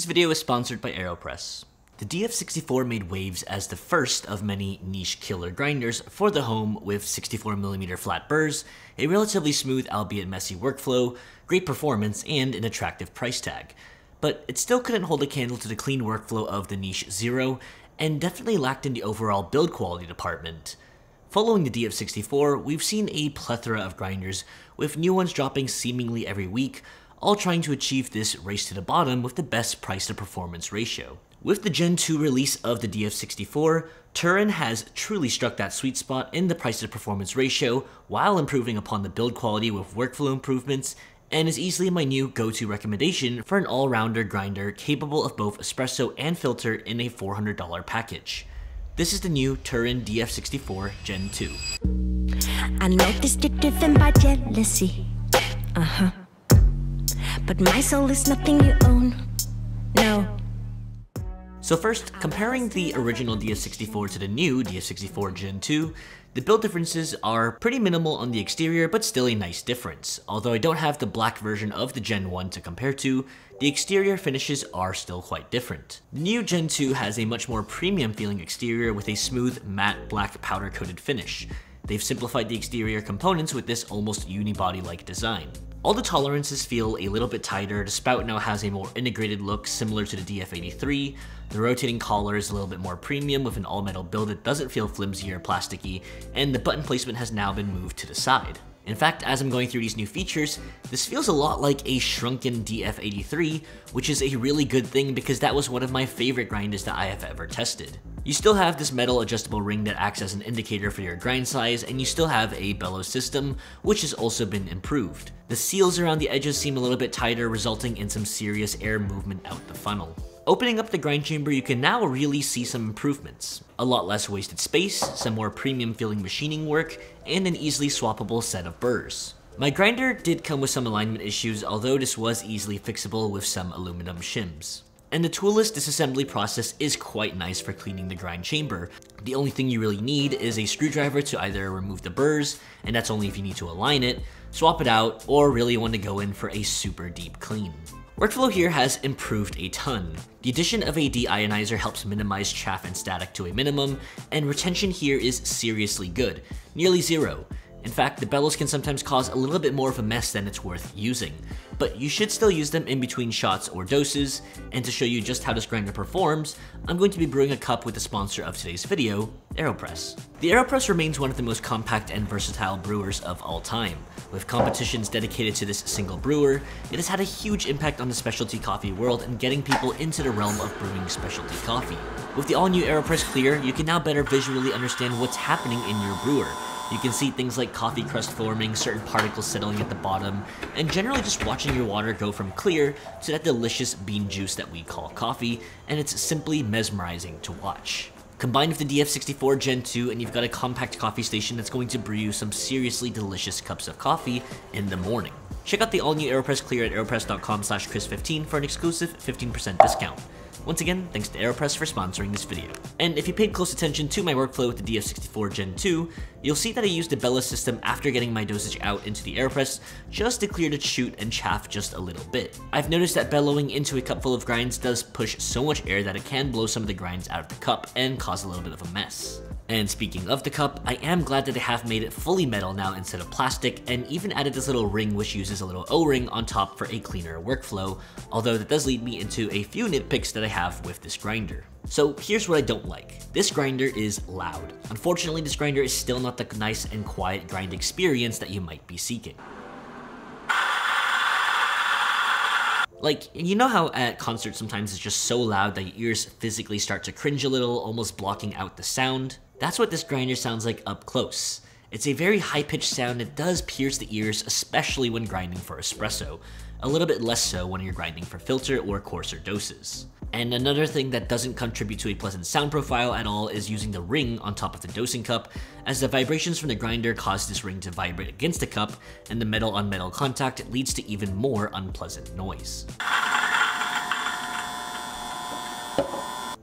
This video is sponsored by Aeropress. The DF64 made waves as the first of many niche killer grinders for the home with 64mm flat burrs, a relatively smooth albeit messy workflow, great performance, and an attractive price tag. But it still couldn't hold a candle to the clean workflow of the Niche Zero, and definitely lacked in the overall build quality department. Following the DF64, we've seen a plethora of grinders, with new ones dropping seemingly every week, all trying to achieve this race to the bottom with the best price to performance ratio. With the Gen 2 release of the DF64, Turin has truly struck that sweet spot in the price to performance ratio while improving upon the build quality with workflow improvements, and is easily my new go-to recommendation for an all-rounder grinder capable of both espresso and filter in a $400 package. This is the new Turin DF64 Gen 2. I noticed you're driven by jealousy, but my soul is nothing you own, no. So first, comparing the original DF64 to the new DF64 Gen 2, the build differences are pretty minimal on the exterior, but still a nice difference. Although I don't have the black version of the Gen 1 to compare to, the exterior finishes are still quite different. The new Gen 2 has a much more premium feeling exterior with a smooth matte black powder coated finish. They've simplified the exterior components with this almost unibody-like design. All the tolerances feel a little bit tighter, the spout now has a more integrated look similar to the DF83, the rotating collar is a little bit more premium with an all-metal build that doesn't feel flimsy or plasticky, and the button placement has now been moved to the side. In fact, as I'm going through these new features, this feels a lot like a shrunken DF83, which is a really good thing because that was one of my favorite grinders that I have ever tested. You still have this metal adjustable ring that acts as an indicator for your grind size, and you still have a bellows system, which has also been improved. The seals around the edges seem a little bit tighter, resulting in some serious air movement out the funnel. Opening up the grind chamber, you can now really see some improvements. A lot less wasted space, some more premium feeling machining work, and an easily swappable set of burrs. My grinder did come with some alignment issues, although this was easily fixable with some aluminum shims. And the toolless disassembly process is quite nice for cleaning the grind chamber. The only thing you really need is a screwdriver to either remove the burrs, and that's only if you need to align it, swap it out, or really want to go in for a super deep clean. Workflow here has improved a ton. The addition of a deionizer helps minimize chaff and static to a minimum, and retention here is seriously good, nearly zero. In fact, the bellows can sometimes cause a little bit more of a mess than it's worth using, but you should still use them in between shots or doses. And to show you just how this grinder performs, I'm going to be brewing a cup with the sponsor of today's video, Aeropress. The Aeropress remains one of the most compact and versatile brewers of all time. With competitions dedicated to this single brewer, it has had a huge impact on the specialty coffee world and getting people into the realm of brewing specialty coffee. With the all-new Aeropress Clear, you can now better visually understand what's happening in your brewer. You can see things like coffee crust forming, certain particles settling at the bottom, and generally just watching your water go from clear to that delicious bean juice that we call coffee, and it's simply mesmerizing to watch. Combined with the DF64 Gen 2, and you've got a compact coffee station that's going to brew you some seriously delicious cups of coffee in the morning. Check out the all-new Aeropress Clear at aeropress.com/chris15 for an exclusive 15% discount. Once again, thanks to Aeropress for sponsoring this video. And if you paid close attention to my workflow with the DF64 Gen 2, you'll see that I used the bellows system after getting my dosage out into the Aeropress just to clear the chute and chaff just a little bit. I've noticed that bellowing into a cup full of grinds does push so much air that it can blow some of the grinds out of the cup and cause a little bit of a mess. And speaking of the cup, I am glad that they have made it fully metal now instead of plastic, and even added this little ring which uses a little O-ring on top for a cleaner workflow, although that does lead me into a few nitpicks that I have with this grinder. So here's what I don't like. This grinder is loud. Unfortunately, this grinder is still not the nice and quiet grind experience that you might be seeking. Like, you know how at concerts sometimes it's just so loud that your ears physically start to cringe a little, almost blocking out the sound? That's what this grinder sounds like up close. It's a very high-pitched sound that does pierce the ears, especially when grinding for espresso. A little bit less so when you're grinding for filter or coarser doses. And another thing that doesn't contribute to a pleasant sound profile at all is using the ring on top of the dosing cup, as the vibrations from the grinder cause this ring to vibrate against the cup, and the metal on metal contact leads to even more unpleasant noise.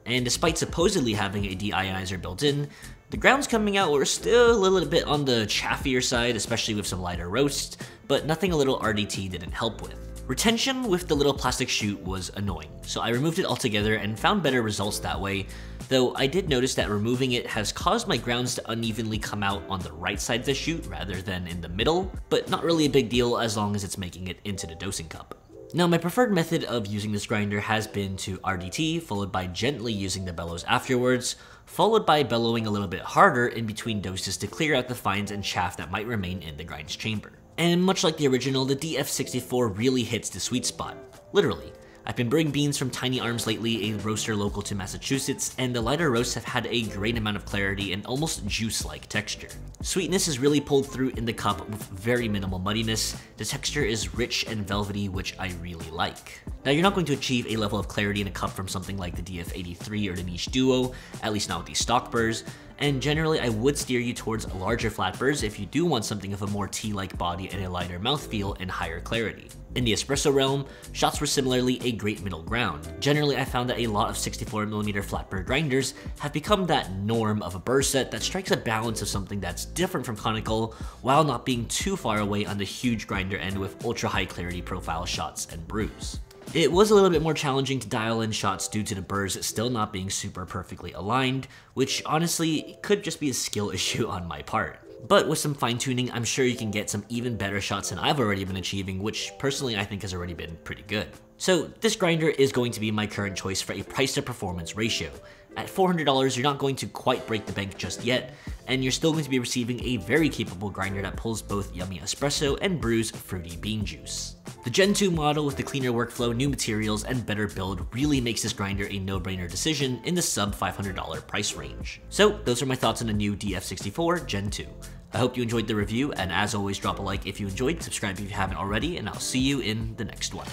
And despite supposedly having a deionizer built in, the grounds coming out were still a little bit on the chaffier side, especially with some lighter roasts, but nothing a little RDT didn't help with. Retention with the little plastic chute was annoying, so I removed it altogether and found better results that way, though I did notice that removing it has caused my grounds to unevenly come out on the right side of the chute rather than in the middle, but not really a big deal as long as it's making it into the dosing cup. Now, my preferred method of using this grinder has been to RDT, followed by gently using the bellows afterwards, followed by bellowing a little bit harder in between doses to clear out the fines and chaff that might remain in the grind's chamber. And much like the original, the DF64 really hits the sweet spot, literally. I've been brewing beans from Tiny Arms lately, a roaster local to Massachusetts, and the lighter roasts have had a great amount of clarity and almost juice-like texture. Sweetness is really pulled through in the cup with very minimal muddiness. The texture is rich and velvety, which I really like. Now, you're not going to achieve a level of clarity in a cup from something like the DF83 or the Niche Duo, at least not with these stock burrs, and generally I would steer you towards larger flat burrs if you do want something of a more tea-like body and a lighter mouthfeel and higher clarity. In the espresso realm, shots were similarly a great middle ground. Generally, I found that a lot of 64mm flat burr grinders have become that norm of a burr set that strikes a balance of something that's different from conical while not being too far away on the huge grinder end with ultra high clarity profile shots and brews. It was a little bit more challenging to dial in shots due to the burrs still not being super perfectly aligned, which honestly could just be a skill issue on my part. But with some fine tuning, I'm sure you can get some even better shots than I've already been achieving, which personally I think has already been pretty good. So this grinder is going to be my current choice for a price to performance ratio. At $400, you're not going to quite break the bank just yet, and you're still going to be receiving a very capable grinder that pulls both yummy espresso and brews fruity bean juice. The Gen 2 model with the cleaner workflow, new materials, and better build really makes this grinder a no-brainer decision in the sub $500 price range. So those are my thoughts on the new DF64 Gen 2. I hope you enjoyed the review, and as always, drop a like if you enjoyed, subscribe if you haven't already, and I'll see you in the next one.